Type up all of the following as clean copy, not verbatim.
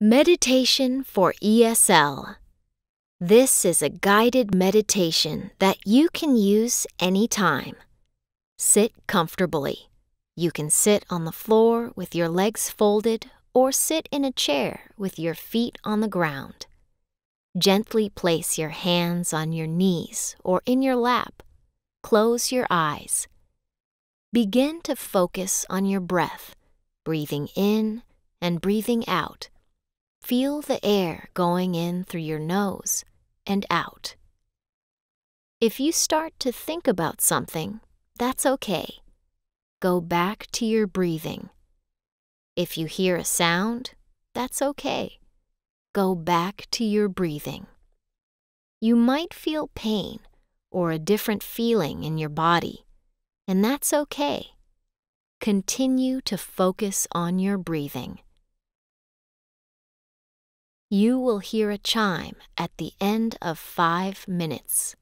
Meditation for ESL. This is a guided meditation that you can use anytime. Sit comfortably. You can sit on the floor with your legs folded or sit in a chair with your feet on the ground. Gently place your hands on your knees or in your lap. Close your eyes. Begin to focus on your breath, breathing in and breathing out. Feel the air going in through your nose and out. If you start to think about something, that's okay. Go back to your breathing. If you hear a sound, that's okay. Go back to your breathing. You might feel pain or a different feeling in your body, and that's okay. Continue to focus on your breathing. You will hear a chime at the end of 5 minutes.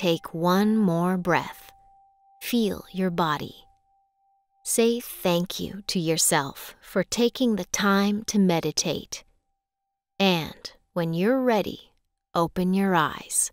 Take one more breath. Feel your body. Say thank you to yourself for taking the time to meditate. And when you're ready, open your eyes.